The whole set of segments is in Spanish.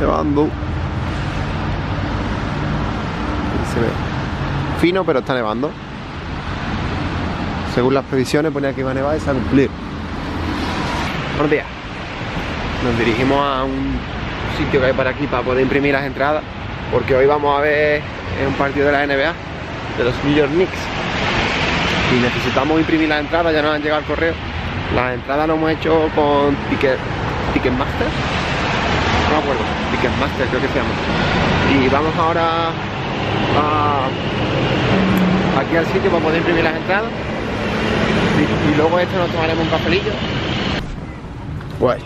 nevando. Ahí se ve fino, pero está nevando. Según las previsiones ponía que iba a nevar y se va a cumplir. Buenos días. Nos dirigimos a un sitio que hay para aquí para poder imprimir las entradas, porque hoy vamos a ver un partido de la NBA de los New York Knicks y necesitamos imprimir las entradas. Ya nos han llegado al correo. Las entradas las hemos hecho con Ticketmaster, no me acuerdo, Ticketmaster creo que se llama. Y vamos ahora aquí al sitio para poder imprimir las entradas y luego esto nos tomaremos un cafelillo. Guay.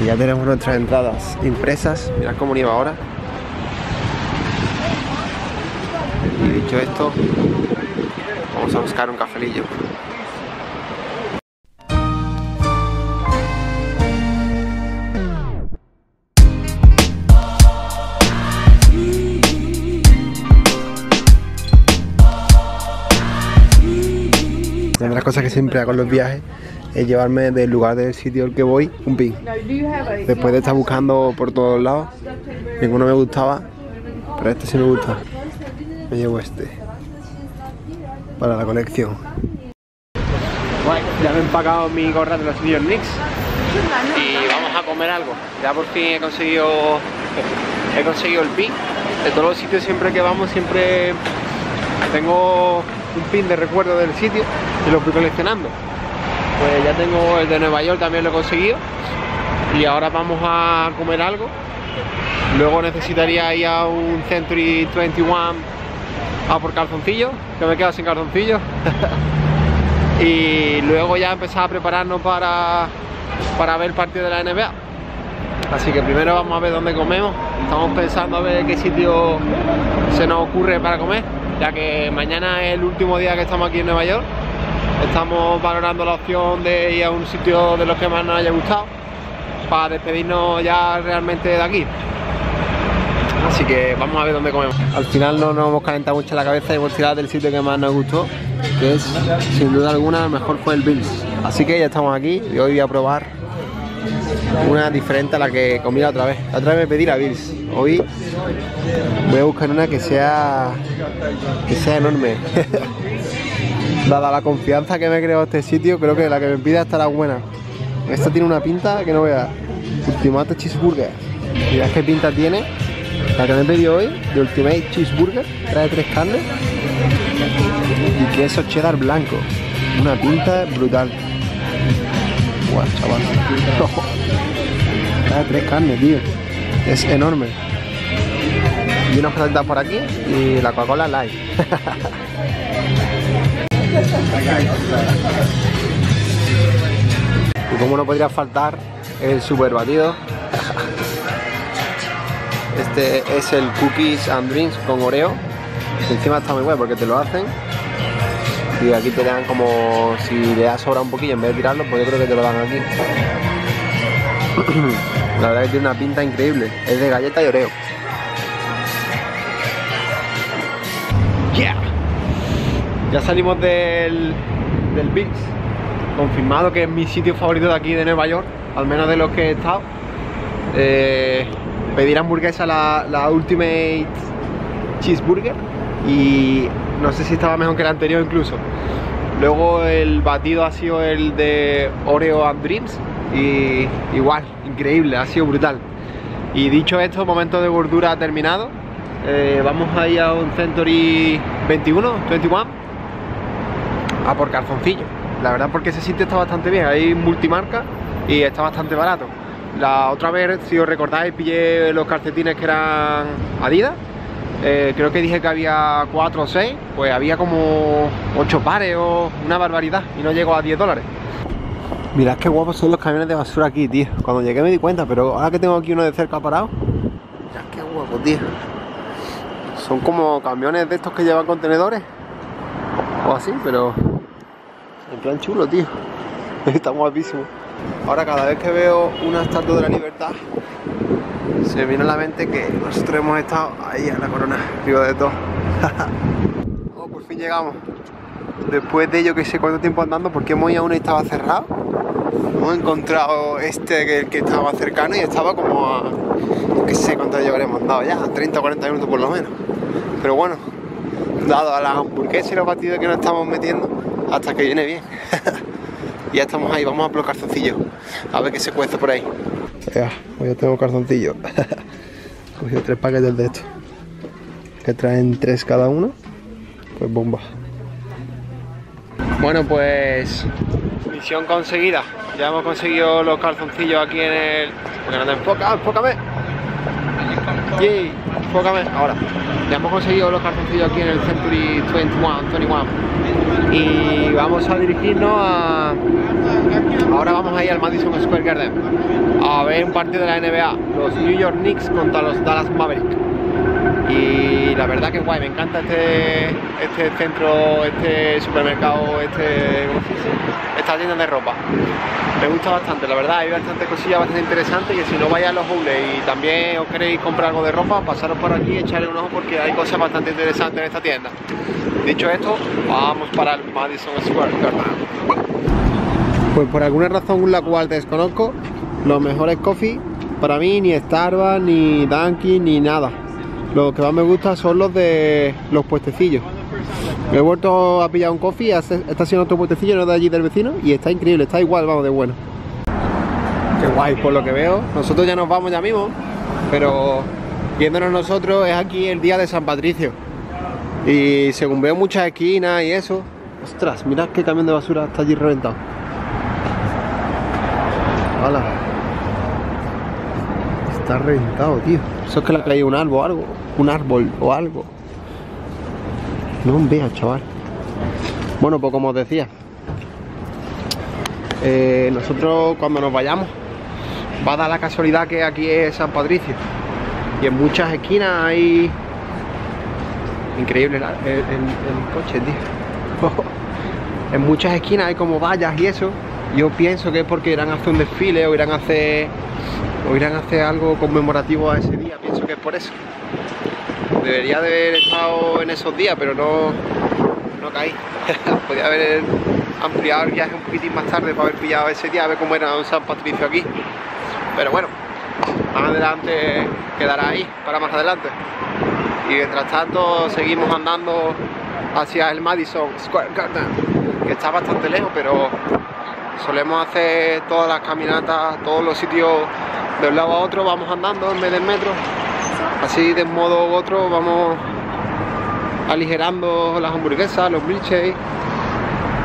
Y ya tenemos nuestras entradas impresas. Mirad cómo nieva ahora. Y dicho esto, vamos a buscar un cafelillo. Una de las cosas que siempre hago en los viajes es llevarme del lugar del sitio al que voy un pin. Después de estar buscando por todos lados, ninguno me gustaba, pero este sí me gusta. Me llevo este para la colección. Bueno, ya me he empacado mi gorra de los New York Knicks y vamos a comer algo. Ya por fin he conseguido el pin. De todos los sitios siempre que vamos siempre tengo un pin de recuerdo del sitio y lo fui coleccionando. Pues ya tengo el de Nueva York, también lo he conseguido. Y ahora vamos a comer algo. Luego necesitaría ir a un Century 21 a por calzoncillos, que me quedo sin calzoncillos. Y luego ya empezar a prepararnos para ver el partido de la NBA. Así que primero vamos a ver dónde comemos. Estamos pensando a ver qué sitio se nos ocurre para comer, ya que mañana es el último día que estamos aquí en Nueva York. Estamos valorando la opción de ir a un sitio de los que más nos haya gustado para despedirnos ya realmente de aquí. Así que vamos a ver dónde comemos. Al final no nos hemos calentado mucho la cabeza y hemos tirado del sitio que más nos gustó, que es sin duda alguna el mejor, fue el Bill's. Así que ya estamos aquí y hoy voy a probar una diferente a la que comí la otra vez. La otra vez me pedí la Bill's. Hoy voy a buscar una que sea enorme. Dada la confianza que me he creado este sitio, creo que la que me pida estará buena. Esta tiene una pinta que no veas. Ultimate Cheeseburger. Mirad qué pinta tiene. La que me he pedido hoy, de Ultimate Cheeseburger, trae 3 carnes y queso cheddar blanco. Una pinta brutal. Guau, chaval. Trae 3 carnes, tío. Es enorme. Y unos patatas por aquí y la Coca-Cola Light. Y como no podría faltar el super batido. Este es el Cookies and Drinks con Oreo. Encima está muy bueno porque te lo hacen y aquí te dan, como si le ha sobrado un poquillo, en vez de tirarlo, pues yo creo que te lo dan aquí. La verdad que tiene una pinta increíble. Es de galleta y Oreo. Yeah. Ya salimos del Bill's, confirmado que es mi sitio favorito de aquí de Nueva York, al menos de los que he estado. Pedí la hamburguesa, la Ultimate Cheeseburger, y no sé si estaba mejor que la anterior incluso. Luego el batido ha sido el de Oreo and Dreams y igual, increíble, ha sido brutal. Y dicho esto, momento de gordura ha terminado. Vamos a ir a un Century 21 a por calzoncillos, la verdad, porque ese sitio está bastante bien, hay multimarca y está bastante barato. La otra vez, si os recordáis, pillé los calcetines que eran Adidas, creo que dije que había 4 o 6, pues había como 8 pares o una barbaridad y no llegó a $10. Mirad qué guapos son los camiones de basura aquí, tío. Cuando llegué me di cuenta, pero ahora que tengo aquí uno de cerca parado, mirad qué guapos, tío. Son como camiones de estos que llevan contenedores o así, pero en plan chulo, tío. Está guapísimo. Ahora cada vez que veo una estatua de la libertad se me viene a la mente que nosotros hemos estado ahí en la corona, arriba de todo. Oh, por fin llegamos. Después de yo que sé cuánto tiempo andando, porque hemos ido a una y estaba cerrado. Hemos encontrado este que estaba cercano y estaba como a... qué sé cuánto le habremos dado ya, 30 o 40 minutos por lo menos. Pero bueno, dado a las hamburguesas y los batidos que nos estamos metiendo, hasta que viene bien. Ya estamos ahí, vamos a por los calzoncillos, a ver qué se cuesta por ahí. Ya, hoy ya tengo calzoncillos. He cogido 3 paquetes de estos, que traen 3 cada uno, pues bomba. Bueno, pues misión conseguida. Ya hemos conseguido los calzoncillos aquí en el... porque no te enfoca, enfócame. Yeah, enfócame, ahora. Ya hemos conseguido los calzoncillos aquí en el Century 21. Y vamos a dirigirnos a... ahora vamos a ir al Madison Square Garden a ver un partido de la NBA, los New York Knicks contra los Dallas Mavericks. Y la verdad que guay, me encanta este centro, este supermercado, ¿cómo se dice? Esta tienda de ropa. Me gusta bastante, la verdad, hay bastantes cosillas bastante interesantes, y si no vais a los outlets y también os queréis comprar algo de ropa, pasaros por aquí y echarle un ojo porque hay cosas bastante interesantes en esta tienda. Dicho esto, vamos para el Madison Square Garden. Pues por alguna razón la cual desconozco, los mejores coffee para mí ni Starbucks, ni Dunkin, ni nada. Lo que más me gusta son los de los puestecillos. Me he vuelto a pillar un coffee, está haciendo otro puestecillo, no de allí del vecino, y está increíble, está igual, vamos, de bueno. Qué guay, por lo que veo. Nosotros ya nos vamos ya mismo, pero viéndonos nosotros es aquí el día de San Patricio. Y según veo muchas esquinas y eso. Ostras, mirad qué camión de basura está allí reventado. Hola. Está reventado, tío. Eso es que le ha caído un árbol o algo. Un árbol o algo. No veas, chaval. Bueno, pues como os decía, nosotros cuando nos vayamos va a dar la casualidad que aquí es San Patricio. Y en muchas esquinas hay... increíble el coche, tío. En muchas esquinas hay como vallas y eso. Yo pienso que es porque irán a hacer un desfile o irán a hacer algo conmemorativo a ese día, pienso que es por eso. Debería de haber estado en esos días, pero no caí. Podría haber ampliado el viaje un poquitín más tarde para haber pillado ese día, a ver cómo era un San Patricio aquí. Pero bueno, más adelante quedará ahí, para más adelante. Y mientras tanto seguimos andando hacia el Madison Square Garden, que está bastante lejos, pero solemos hacer todas las caminatas, todos los sitios de un lado a otro, vamos andando en vez del metro. Así de un modo u otro vamos aligerando las hamburguesas, los milkshakes,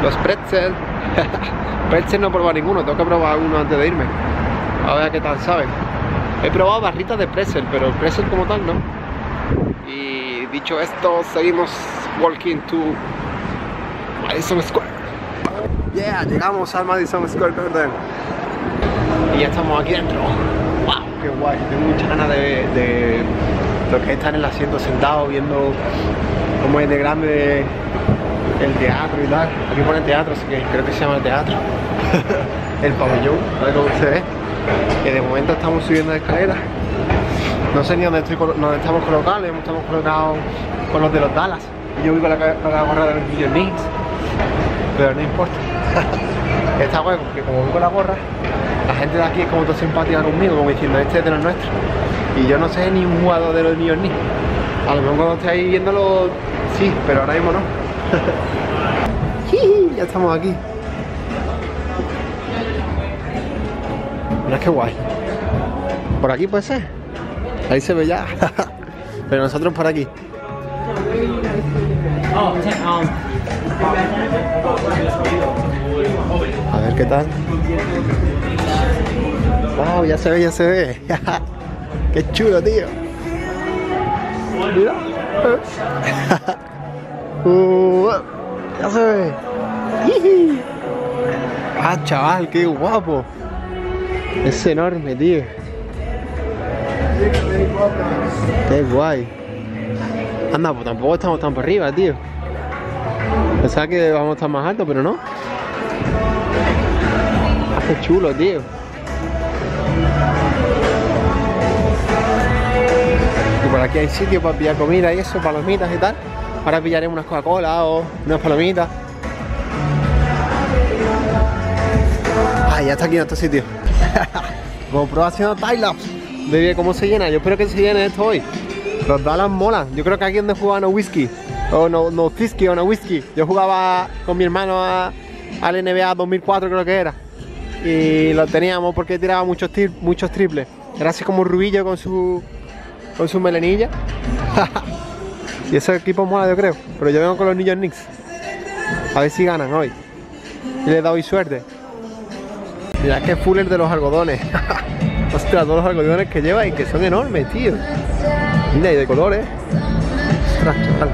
los pretzels. Pretzels no he probado ninguno, tengo que probar uno antes de irme, a ver qué tal saben. He probado barritas de pretzel, pero el pretzel como tal no. Y dicho esto, seguimos walking to Madison Square. Yeah, llegamos al Madison Square Garden y ya estamos aquí dentro. Wow, qué guay, tengo muchas ganas de lo que está en el asiento sentado viendo cómo es de grande el teatro y tal. Aquí pone teatro, así que creo que se llama el teatro. El pabellón, a ver cómo se ve. Que de momento estamos subiendo la escalera. No sé ni dónde estamos colocados, estamos colocados con los de los Dallas. Yo vivo con la gorra de los New York Knicks, pero no importa. Está guay, porque como vivo con la gorra, la gente de aquí es como todo simpática conmigo, como diciendo este es de los nuestros. Y yo no sé ni un jugador de los New York Knicks. A lo mejor cuando esté ahí viéndolo, sí, pero ahora mismo no. Ya estamos aquí. Mira qué guay. ¿Por aquí puede ser? Ahí se ve ya, pero nosotros por aquí. A ver qué tal. Wow, ya se ve, ya se ve. Qué chulo, tío. Mira. Ya se ve. Ah, chaval, qué guapo. Es enorme, tío. Qué guay. Anda, pues tampoco estamos tan por arriba, tío. Pensaba que vamos a estar más alto, pero no. Qué chulo, tío. Y por aquí hay sitio para pillar comida y eso, palomitas y tal. Ahora pillaremos unas Coca-Cola o unas palomitas. ya está aquí en este sitio. GoPro haciendo pile-ups. Baby, ¿cómo se llena? Yo espero que se llene esto hoy. Los Dallas mola. Yo creo que aquí donde jugaba Nowitzki. O Nowitzki o Nowitzki. Yo jugaba con mi hermano al NBA 2004 creo que era. Y lo teníamos porque tiraba muchos triples. Era así como Rubillo con su melenilla. Y ese equipo mola, yo creo. Pero yo vengo con los New York Knicks. A ver si ganan hoy. Y les da hoy suerte. Mirad que fuller de los algodones. Ostras, todos los algodones que lleva y que son enormes, tío. Mira, y de colores. Ostras, chaval.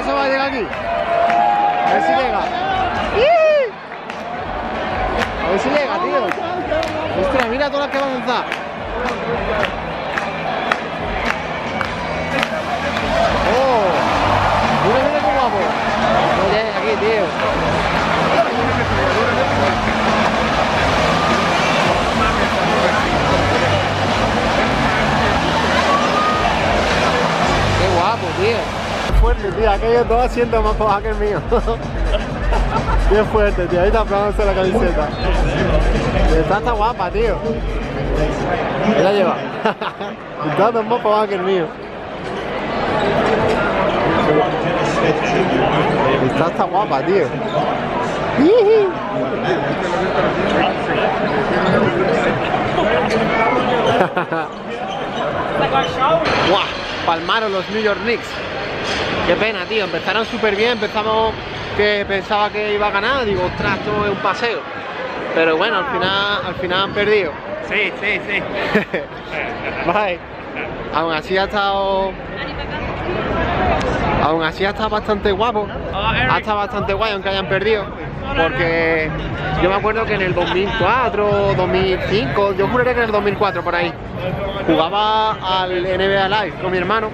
Eso va a llegar aquí. A ver si llega. A ver si llega, tío. Ostras, mira todas las que va a lanzar. Oh, mira, mira qué guapo. No llega aquí, tío. Tío. Fuerte, tío, aquello todo haciendo más baja que el mío. Bien fuerte, tío, ahí tapándose la camiseta. Está tan guapa, tío. ¿Qué la lleva? Está tan más baja que el mío. Está tan guapa, tío. ¡Guau! Palmaron los New York Knicks. Qué pena, tío, empezaron súper bien. Empezamos que pensaba que iba a ganar. Digo, ostras, esto es un paseo. Pero bueno, al final han perdido. Sí, sí, sí. Bye. Aún así ha estado bastante guapo. Ha estado bastante guay aunque hayan perdido. Porque yo me acuerdo que en el 2004, 2005, yo juraré que en el 2004 por ahí, jugaba al NBA Live con mi hermano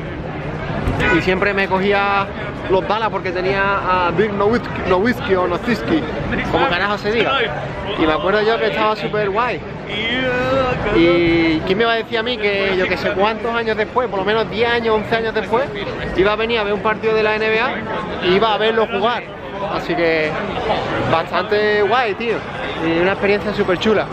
y siempre me cogía los Dallas porque tenía a Big Nowitzki o Nowitzki, como carajo se diga. Y me acuerdo yo que estaba súper guay. Y quién me iba a decir a mí que yo que sé cuántos años después, por lo menos 10 años, 11 años después, iba a venir a ver un partido de la NBA y iba a verlo jugar. Así que bastante guay, tío. Y una experiencia súper chula.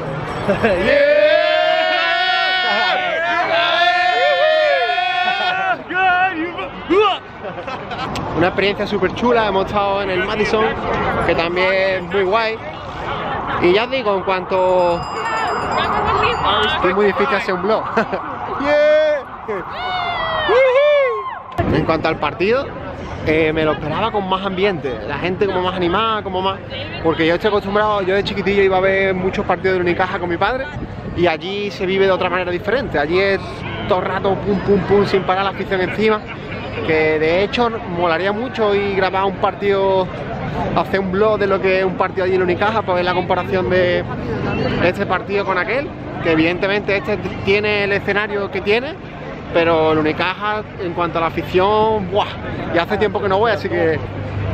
Una experiencia súper chula, hemos estado en el Madison, que también es muy guay. Y ya os digo, en cuanto... Es muy difícil hacer un vlog. En cuanto al partido, me lo esperaba con más ambiente, la gente como más animada, como más... Porque yo estoy acostumbrado, yo de chiquitillo iba a ver muchos partidos de Unicaja con mi padre y allí se vive de otra manera diferente, allí es todo el rato pum pum pum sin parar, la afición encima. Que de hecho molaría mucho y grabar un partido hacer un blog de lo que es un partido allí en Unicaja, para ver la comparación de este partido con aquel, que evidentemente este tiene el escenario que tiene, pero el Unicaja en cuanto a la afición, ¡buah! Ya hace tiempo que no voy, así que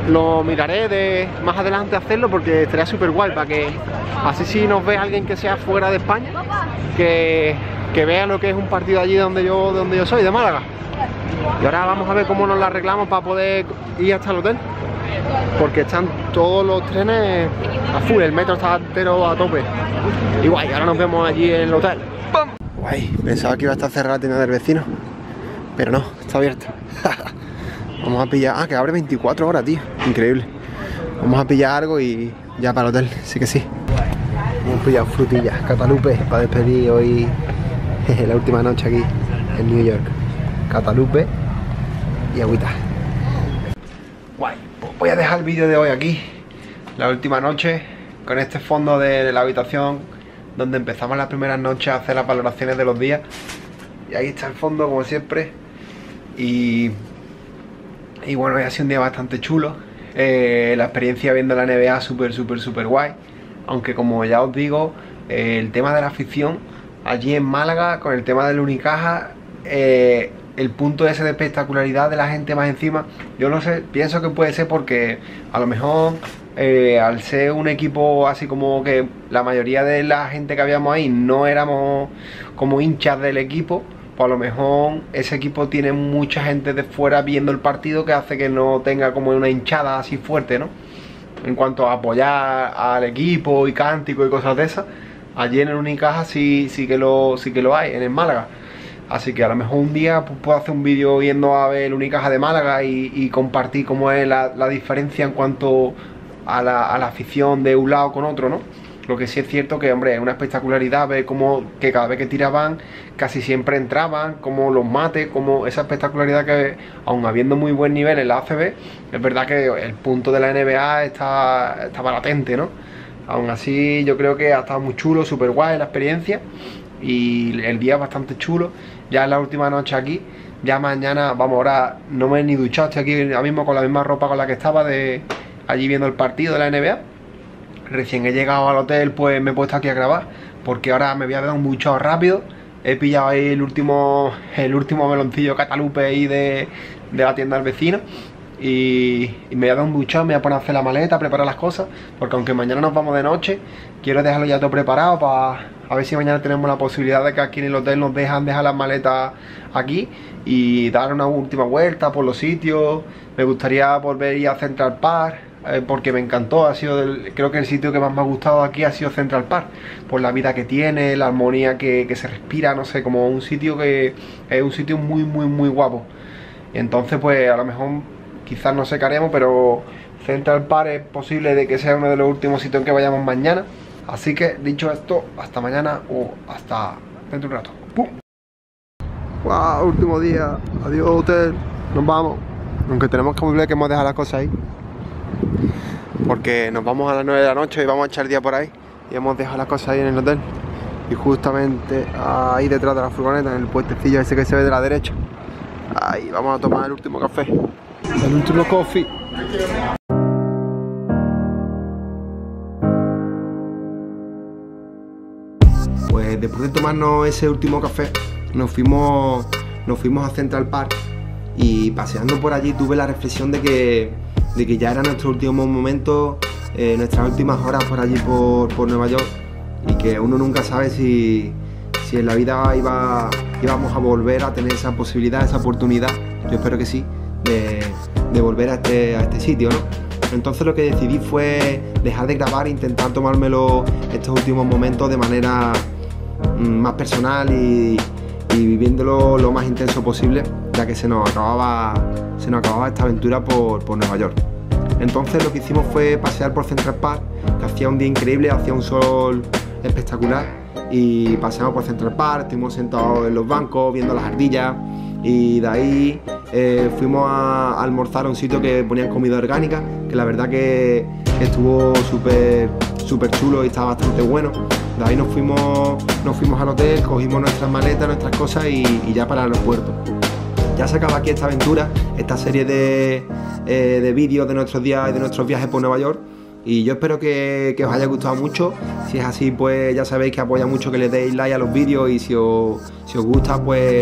lo miraré de más adelante hacerlo, porque estaría súper guay, para que así si nos ve alguien que sea fuera de España, que vea lo que es un partido allí donde yo soy, de Málaga. Y ahora vamos a ver cómo nos la arreglamos para poder ir hasta el hotel, porque están todos los trenes a full, el metro está entero a tope. Y guay, ahora nos vemos allí en el hotel. ¡Pum! Guay, pensaba que iba a estar cerrada la tienda del vecino, pero no, está abierta. Vamos a pillar... Ah, que abre 24 horas, tío. Increíble. Vamos a pillar algo y ya para el hotel, sí que sí. Hemos pillado frutillas, catalupes, para despedir hoy la última noche aquí en New York. Catalupe y agüita. Guay, pues voy a dejar el vídeo de hoy aquí, la última noche, con este fondo de la habitación donde empezamos las primeras noches a hacer las valoraciones de los días. Y ahí está el fondo, como siempre. Y bueno, hoy ha sido un día bastante chulo. La experiencia viendo la NBA súper guay. Aunque, como ya os digo, el tema de la afición allí en Málaga, con el tema del Unicaja, el punto ese de espectacularidad de la gente más encima, yo no sé, pienso que puede ser porque a lo mejor al ser un equipo así como que la mayoría de la gente que habíamos ahí no éramos como hinchas del equipo, pues a lo mejor ese equipo tiene mucha gente de fuera viendo el partido, que hace que no tenga como una hinchada así fuerte, ¿no? En cuanto a apoyar al equipo y cántico y cosas de esas, allí en el Unicaja sí que lo hay, en el Málaga. Así que a lo mejor un día, pues, puedo hacer un vídeo yendo a ver el Unicaja de Málaga y compartir cómo es la diferencia en cuanto a la afición de un lado con otro, ¿no? Lo que sí es cierto que, hombre, es una espectacularidad ver cómo que cada vez que tiraban casi siempre entraban, como los mates, como esa espectacularidad que, aun habiendo muy buen nivel en la ACB, es verdad que el punto de la NBA estaba latente, ¿no? Aún así yo creo que ha estado muy chulo, súper guay la experiencia. Y el día es bastante chulo. Ya es la última noche aquí. Ya mañana, vamos, ahora no me he ni duchado. Estoy aquí ahora mismo con la misma ropa con la que estaba de allí viendo el partido de la NBA. Recién he llegado al hotel, pues me he puesto aquí a grabar, porque ahora me voy a dar un duchado rápido. He pillado ahí el último meloncillo catalupe ahí de la tienda del vecino. Y me voy a dar un duchado, me voy a poner a hacer la maleta, a preparar las cosas, porque aunque mañana nos vamos de noche, quiero dejarlo ya todo preparado para... A ver si mañana tenemos la posibilidad de que aquí en el hotel nos dejar las maletas aquí y dar una última vuelta por los sitios. Me gustaría volver a ir a Central Park, porque me encantó. Ha sido creo que el sitio que más me ha gustado aquí ha sido Central Park, por la vida que tiene, la armonía que se respira, no sé, como un sitio que es un sitio muy guapo. Entonces, pues a lo mejor quizás no sé qué haremos, pero Central Park es posible de que sea uno de los últimos sitios en que vayamos mañana. Así que, dicho esto, hasta mañana o hasta dentro de un rato. ¡Pum! ¡Wow! Último día. Adiós, hotel. Nos vamos. Aunque tenemos que volver, que hemos dejado las cosas ahí, porque nos vamos a las 9 de la noche y vamos a echar el día por ahí. Y hemos dejado las cosas ahí en el hotel. Y justamente ahí detrás de la furgoneta, en el puestecillo ese que se ve de la derecha, ahí vamos a tomar el último café. El último coffee. Después de tomarnos ese último café, nos fuimos a Central Park, y paseando por allí tuve la reflexión de que ya era nuestro último momento, nuestras últimas horas por allí por Nueva York, y que uno nunca sabe si en la vida íbamos a volver a tener esa posibilidad, esa oportunidad. Yo espero que sí, de volver a este sitio, ¿no? Entonces lo que decidí fue dejar de grabar e intentar tomármelo estos últimos momentos de manera más personal y viviéndolo lo más intenso posible, ya que se nos acababa esta aventura por Nueva York. Entonces lo que hicimos fue pasear por Central Park, que hacía un día increíble, hacía un sol espectacular, y paseamos por Central Park, estuvimos sentados en los bancos viendo las ardillas, y de ahí fuimos a almorzar a un sitio que ponían comida orgánica, que la verdad que estuvo súper chulo y estaba bastante bueno. De ahí nos fuimos al hotel, cogimos nuestras maletas, nuestras cosas y ya para el aeropuerto. ya se acaba aquí esta aventura, esta serie de vídeos de nuestros días y de nuestros viajes por Nueva York. Y yo espero que os haya gustado mucho. Si es así, pues ya sabéis que apoya mucho que le deis like a los vídeos, y si os gusta, pues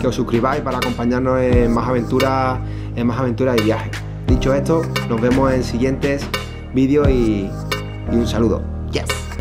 que os suscribáis para acompañarnos en más aventuras y viajes. Dicho esto, nos vemos en siguientes vídeos y un saludo. Yes.